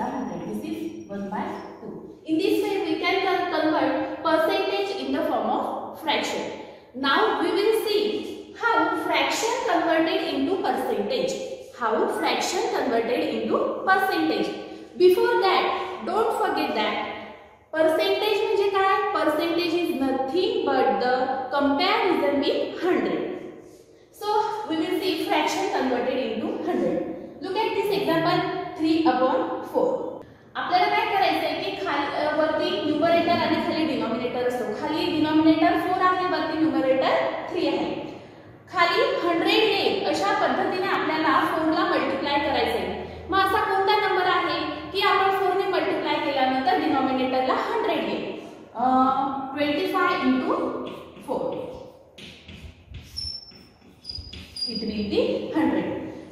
the 100, which is 1/2. In this way, we can convert percentage in the form of fraction. Now we will see how fraction converted into percentage. How fraction converted into percentage. Before that, don't forget that percentage म्हणजे काय? Percentage is nothing but the comparison with 100. So we will see fraction converted into 100. Look at this example 3/4. आपल्याला काय करायचं आहे की खाली वरती numerator आणि खाली डिनोमिनेटर असतो. खाली डिनोमिनेटर 4 आहे, वरती न्यूमरेटर 3 आहे. खाली 100 ने अशा पद्धतीने आपल्याला 4 ला मल्टीप्लाय करायचं आहे. मग असा कोणता नंबर आहे की आपण 4 ने मल्टीप्लाय केल्यानंतर डिनोमिनेटर ला 100 ने 25 × 4 इतनी 100.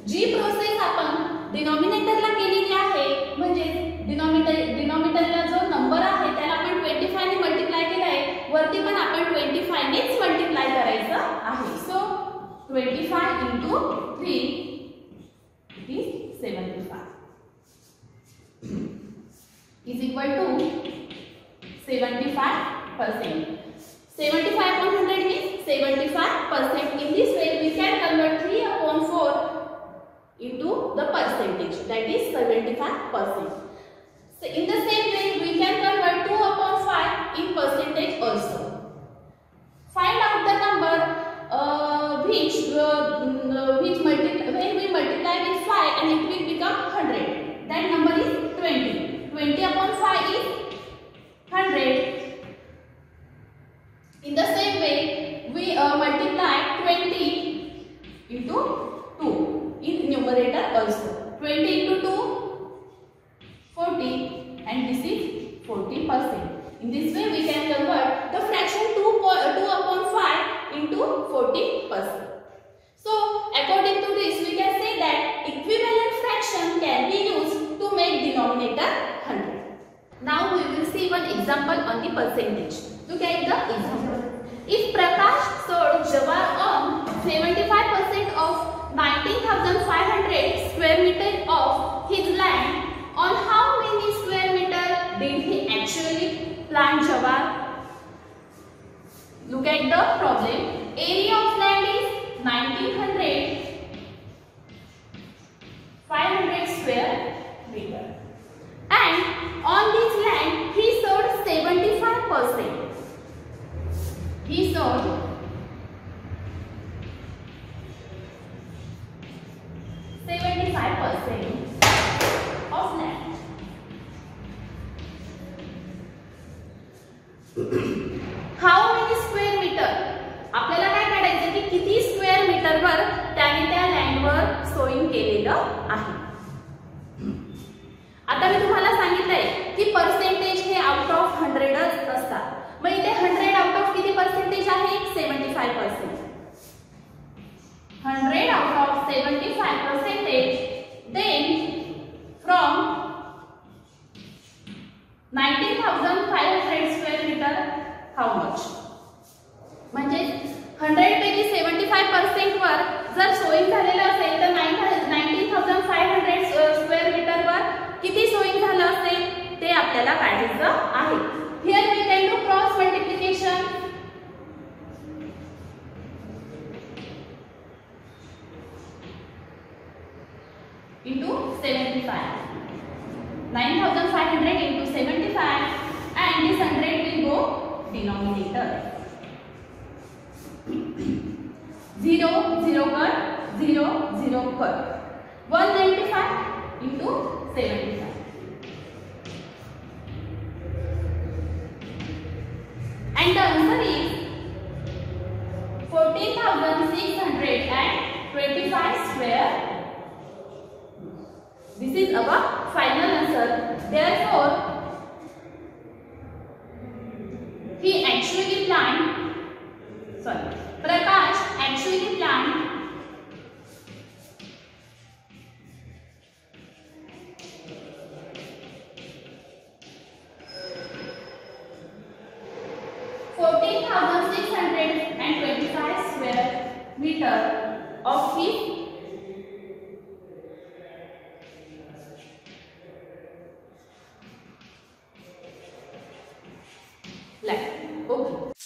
जी प्रोसेस आपण डिनोमिनेटर ला केलेली आहे म्हणजे डिनोमिनेटरला जो नंबर आहे त्याला आपण 25 ने मल्टीप्लाय केला आहे, वरती पण आपण 25 नेच मल्टीप्लाय करायचं आहे. सो 25 × 3 is equal to 75%. 75/100 means 75%. In this way, we can convert 3/4 into the percentage. That is 75%. So in the same way, we can convert 2/5 in percentage also. Find out the number when we multiply with 5 and it will become 100. That number is 20. 20/5 is 100. In the same way, we multiply 20 × 2 in numerator also. 20 × 2, 40, and this is 40%. In this way, we can convert the fraction 2/5 into 40%. So, according to this, we can say that equivalent fraction can be used to make denominator. Now we will see one example on the percentage. Look at the example. If Prakash sold Jawahar earned 75% of 19,500 square meter of his land, on how many square meter did he actually plant Jawahar? Look at the problem. Area of land is 19,500 square meter. And on this land he sold 75%. He sold 75% of land. How many square meter? आपल्याला काय काढायचं की किती square metre वर त्याने त्या land वर sowing केलेलं आहे. आता मी तुम्हाला सांगितलंय की पर्सेंटेज हे आउट ऑफ 100 असतात. मग इथे 100 आउट ऑफ किती पर्सेंटेज आहे? 75%. 100 out of 75%. Then from 19,500 square metre how much? म्हणजे 100 पैकी 75% वर जर सोईंग झालेलं असेल तर 19,500 स्क्वेअर मीटर वर किती सोईंग झालं असेल ते आपल्याला काढायचं आहे. Here we can do cross multiplication. Into 75. 9,500 into 75 and this 100 will go denominator. 0 0 cut 0 0 cut 195 into 75. And the answer is 14,625 square. This is our final answer. Therefore, he actually planned. Sorry, Prakash actually planned 14,625 square meter of his line. Okay.